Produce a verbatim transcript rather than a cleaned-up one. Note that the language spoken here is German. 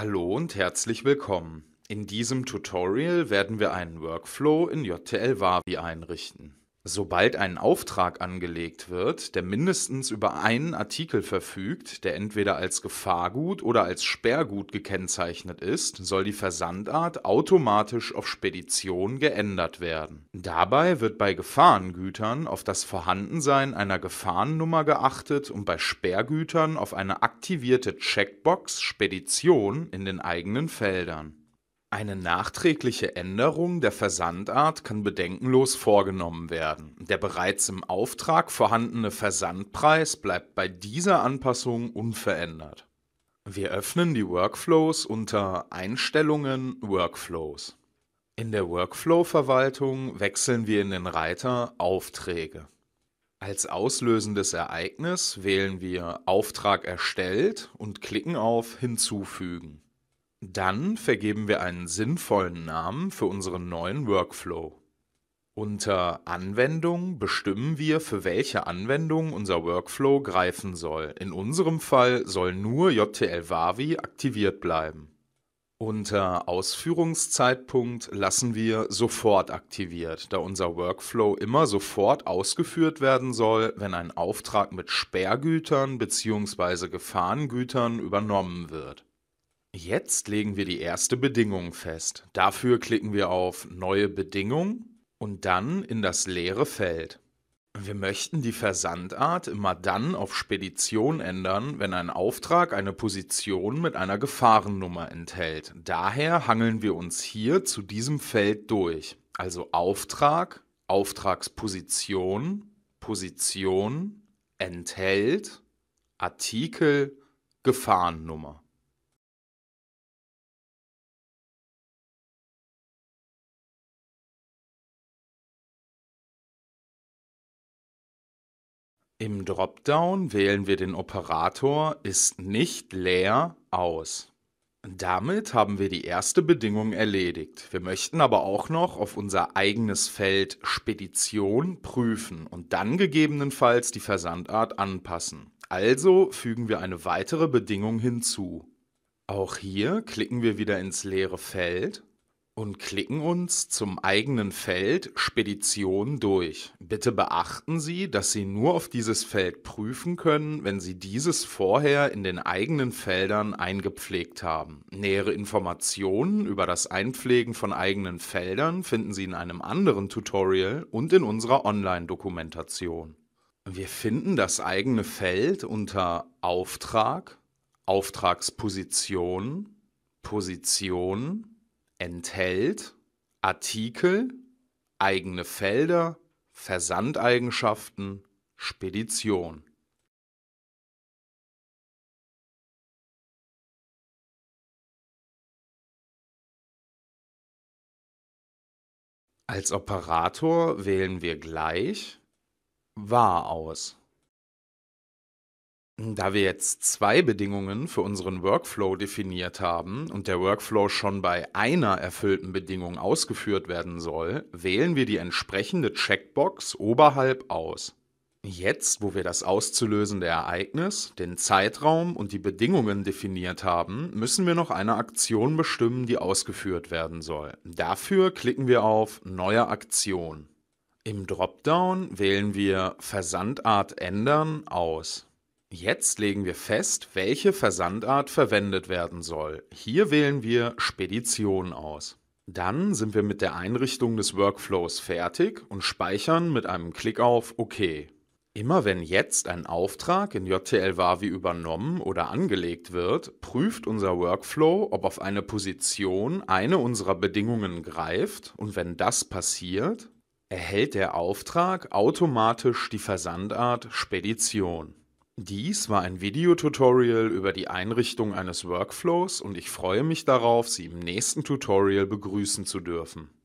Hallo und herzlich willkommen. In diesem Tutorial werden wir einen Workflow in J T L Wawi einrichten. Sobald ein Auftrag angelegt wird, der mindestens über einen Artikel verfügt, der entweder als Gefahrgut oder als Sperrgut gekennzeichnet ist, soll die Versandart automatisch auf Spedition geändert werden. Dabei wird bei Gefahrengütern auf das Vorhandensein einer Gefahrnummer geachtet und bei Sperrgütern auf eine aktivierte Checkbox Spedition in den eigenen Feldern. Eine nachträgliche Änderung der Versandart kann bedenkenlos vorgenommen werden. Der bereits im Auftrag vorhandene Versandpreis bleibt bei dieser Anpassung unverändert. Wir öffnen die Workflows unter Einstellungen Workflows. In der Workflow-Verwaltung wechseln wir in den Reiter Aufträge. Als auslösendes Ereignis wählen wir Auftrag erstellt und klicken auf Hinzufügen. Dann vergeben wir einen sinnvollen Namen für unseren neuen Workflow. Unter Anwendung bestimmen wir, für welche Anwendung unser Workflow greifen soll. In unserem Fall soll nur J T L Wawi aktiviert bleiben. Unter Ausführungszeitpunkt lassen wir sofort aktiviert, da unser Workflow immer sofort ausgeführt werden soll, wenn ein Auftrag mit Sperrgütern bzw. Gefahrengütern übernommen wird. Jetzt legen wir die erste Bedingung fest. Dafür klicken wir auf Neue Bedingung und dann in das leere Feld. Wir möchten die Versandart immer dann auf Spedition ändern, wenn ein Auftrag eine Position mit einer Gefahrennummer enthält. Daher hangeln wir uns hier zu diesem Feld durch. Also Auftrag, Auftragsposition, Position, enthält, Artikel, Gefahrennummer. Im Dropdown wählen wir den Operator ist nicht leer aus. Damit haben wir die erste Bedingung erledigt. Wir möchten aber auch noch auf unser eigenes Feld Spedition prüfen und dann gegebenenfalls die Versandart anpassen. Also fügen wir eine weitere Bedingung hinzu. Auch hier klicken wir wieder ins leere Feld und klicken uns zum eigenen Feld Spedition durch. Bitte beachten Sie, dass Sie nur auf dieses Feld prüfen können, wenn Sie dieses vorher in den eigenen Feldern eingepflegt haben. Nähere Informationen über das Einpflegen von eigenen Feldern finden Sie in einem anderen Tutorial und in unserer Online-Dokumentation. Wir finden das eigene Feld unter Auftrag, Auftragsposition, Position, enthält, Artikel, eigene Felder, Versandeigenschaften, Spedition. Als Operator wählen wir gleich wahr aus. Da wir jetzt zwei Bedingungen für unseren Workflow definiert haben und der Workflow schon bei einer erfüllten Bedingung ausgeführt werden soll, wählen wir die entsprechende Checkbox oberhalb aus. Jetzt, wo wir das auszulösende Ereignis, den Zeitraum und die Bedingungen definiert haben, müssen wir noch eine Aktion bestimmen, die ausgeführt werden soll. Dafür klicken wir auf Neue Aktion. Im Dropdown wählen wir Versandart ändern aus. Jetzt legen wir fest, welche Versandart verwendet werden soll. Hier wählen wir Spedition aus. Dann sind wir mit der Einrichtung des Workflows fertig und speichern mit einem Klick auf OK. Immer wenn jetzt ein Auftrag in J T L Wawi übernommen oder angelegt wird, prüft unser Workflow, ob auf eine Position eine unserer Bedingungen greift, und wenn das passiert, erhält der Auftrag automatisch die Versandart Spedition. Dies war ein Videotutorial über die Einrichtung eines Workflows und ich freue mich darauf, Sie im nächsten Tutorial begrüßen zu dürfen.